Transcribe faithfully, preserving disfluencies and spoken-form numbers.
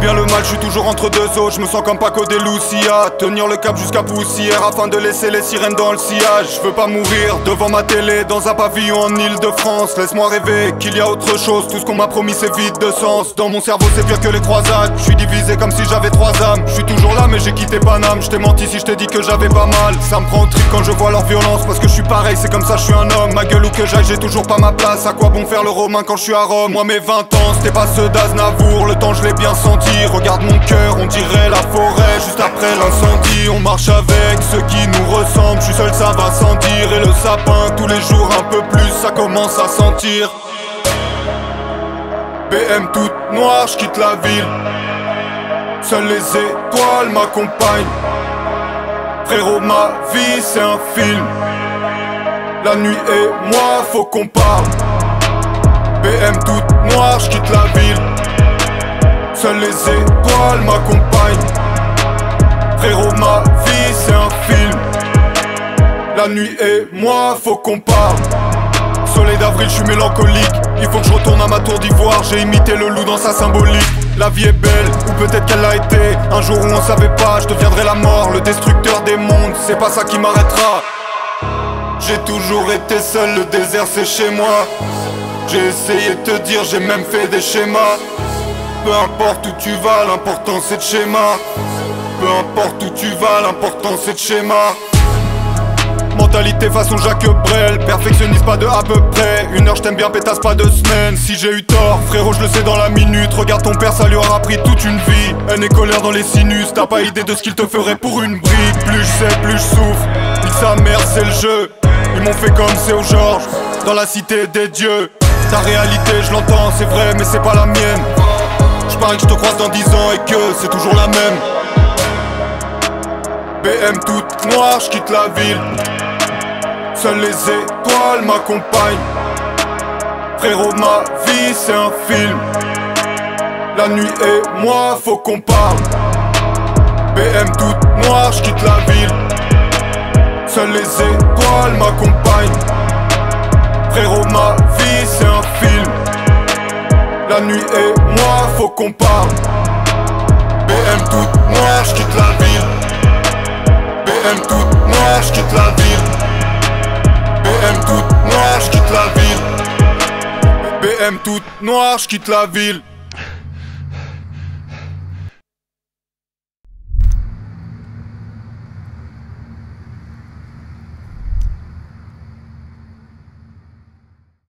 bien le mal, je suis toujours entre deux eaux. Je me sens comme Paco Delucia, tenir le cap jusqu'à poussière afin de laisser les sirènes dans le sillage. Je veux pas mourir devant ma télé dans un pavillon en Île-de-France. Laisse-moi rêver qu'il y a autre chose, tout ce qu'on m'a promis c'est vide de sens. Dans mon cerveau c'est pire que les croisades, je suis divisé comme si j'avais trois âmes. Je suis toujours là mais j'ai quitté Paname, je t'ai menti si je t'ai dit que j'avais pas mal. Ça me prend au trip quand je vois leur violence, parce que je suis pareil, c'est comme ça je suis un homme. Ma gueule ou que j'aille j'ai toujours pas ma place, à quoi bon faire le romain quand je suis à Rome. Moi mes vingt ans c'était pas ceux d'Aznavour, le temps je l'ai bien senti. Regarde mon cœur, on dirait la forêt juste après l'incendie. On marche avec ceux qui nous ressemblent, je suis seul ça va sans dire. Et le sapin tous les jours un peu plus, ça commence à sentir. B M toute noire, je quitte la ville, seules les étoiles m'accompagnent. Frérot ma vie c'est un film, la nuit et moi faut qu'on parle. B M toute noire, je quitte la ville, seules les étoiles m'accompagnent. Frérot ma vie c'est un film, la nuit et moi faut qu'on parle. Soleil d'avril, je suis mélancolique, il faut que je retourne à ma tour d'ivoire. J'ai imité le loup dans sa symbolique. La vie est belle, ou peut-être qu'elle l'a été. Un jour où on savait pas, je deviendrai la mort, le destructeur des mondes, c'est pas ça qui m'arrêtera. J'ai toujours été seul, le désert c'est chez moi. J'ai essayé de te dire, j'ai même fait des schémas. Peu importe où tu vas, l'important c'est de schéma. Peu importe où tu vas, l'important c'est de schéma. Mentalité façon Jacques Brel, perfectionniste pas de à peu près. Une heure je t'aime bien, pétasse pas de semaine. Si j'ai eu tort, frérot je le sais dans la minute. Regarde ton père, ça lui aura pris toute une vie. Haine et colère dans les sinus, t'as pas idée de ce qu'il te ferait pour une brique. Plus je sais, plus je souffre, nique sa mère c'est le jeu. Ils m'ont fait comme c'est au Georges, dans la cité des dieux. Ta réalité je l'entends, c'est vrai mais c'est pas la mienne. Je parie que je te croise dans dix ans et que c'est toujours la même. B M toute noire, je quitte la ville, seules les étoiles m'accompagnent. Frérot ma vie c'est un film, la nuit et moi faut qu'on parle. B M toute noire, je quitte la ville, seules les étoiles m'accompagnent. Frérot ma vie c'est un film, la nuit et moi faut qu'on parle. B M toute noire, je quitte la ville, B M toute noire, je quitte la ville, B M toute noire, je quitte la ville, B M toute noire, je quitte la ville.